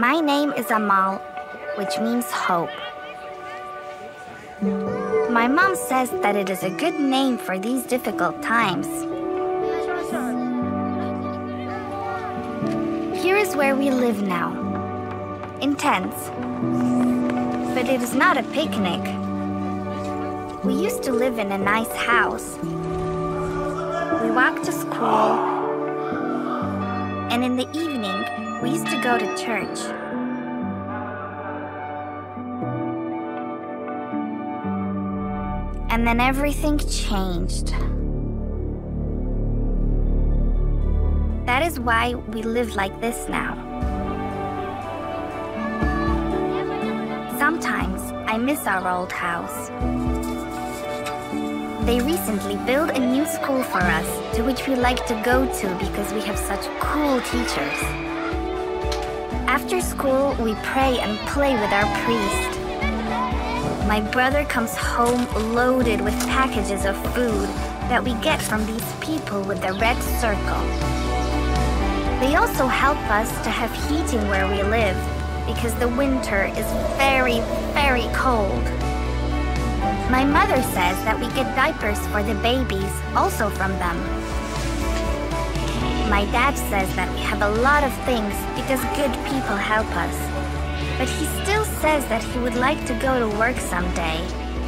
My name is Amal, which means hope. My mom says that it is a good name for these difficult times. Here is where we live now, in tents. But it is not a picnic. We used to live in a nice house. We walked to school, and in the evening, we used to go to church. And then everything changed. That is why we live like this now. Sometimes I miss our old house. They recently built a new school for us, to which we like to go to because we have such cool teachers. After school, we pray and play with our priest. My brother comes home loaded with packages of food that we get from these people with the red circle. They also help us to have heating where we live because the winter is very, very cold. My mother says that we get diapers for the babies also from them. My dad says that we have a lot of things because good people help us. But he still says that he would like to go to work someday.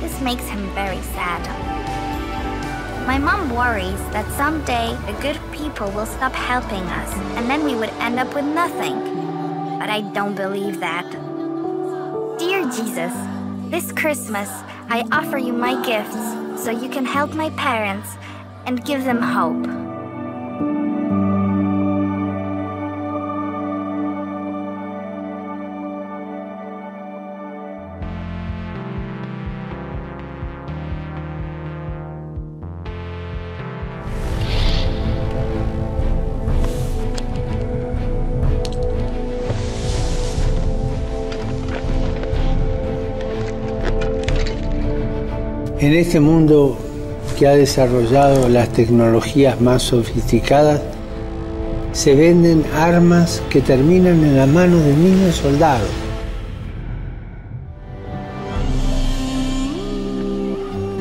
This makes him very sad. My mom worries that someday the good people will stop helping us, and then we would end up with nothing. But I don't believe that. Dear Jesus, this Christmas I offer you my gifts so you can help my parents and give them hope. En este mundo que ha desarrollado las tecnologías más sofisticadas, se venden armas que terminan en las manos de niños soldados.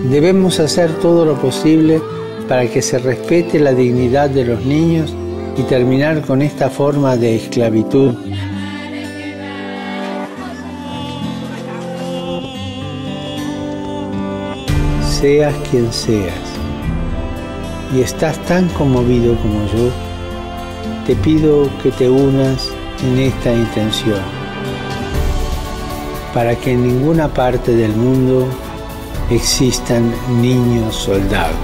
Debemos hacer todo lo posible para que se respete la dignidad de los niños y terminar con esta forma de esclavitud. Seas quien seas y estás tan conmovido como yo, te pido que te unas en esta intención para que en ninguna parte del mundo existan niños soldados.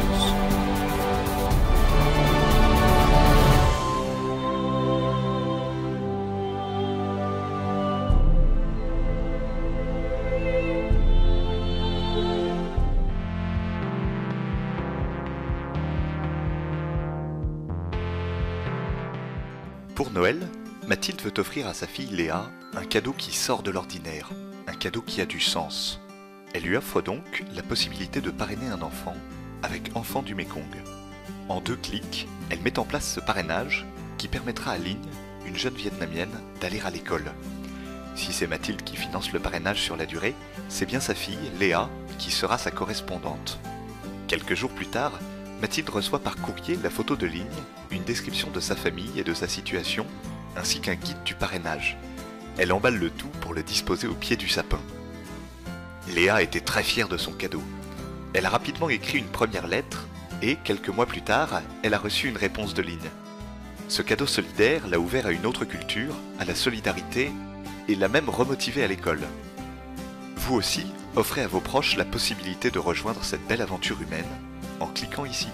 Pour Noël, Mathilde veut offrir à sa fille Léa un cadeau qui sort de l'ordinaire, un cadeau qui a du sens. Elle lui offre donc la possibilité de parrainer un enfant avec Enfants du Mékong. En 2 clics, elle met en place ce parrainage qui permettra à Linh, une jeune Vietnamienne, d'aller à l'école. Si c'est Mathilde qui finance le parrainage sur la durée, c'est bien sa fille, Léa, qui sera sa correspondante. Quelques jours plus tard, Mathilde reçoit par courrier la photo de Linh, une description de sa famille et de sa situation, ainsi qu'un guide du parrainage. Elle emballe le tout pour le disposer au pied du sapin. Léa était très fière de son cadeau. Elle a rapidement écrit une première lettre, et quelques mois plus tard, elle a reçu une réponse de Linh. Ce cadeau solidaire l'a ouvert à une autre culture, à la solidarité, et l'a même remotivée à l'école. Vous aussi, offrez à vos proches la possibilité de rejoindre cette belle aventure humaine en cliquant ici.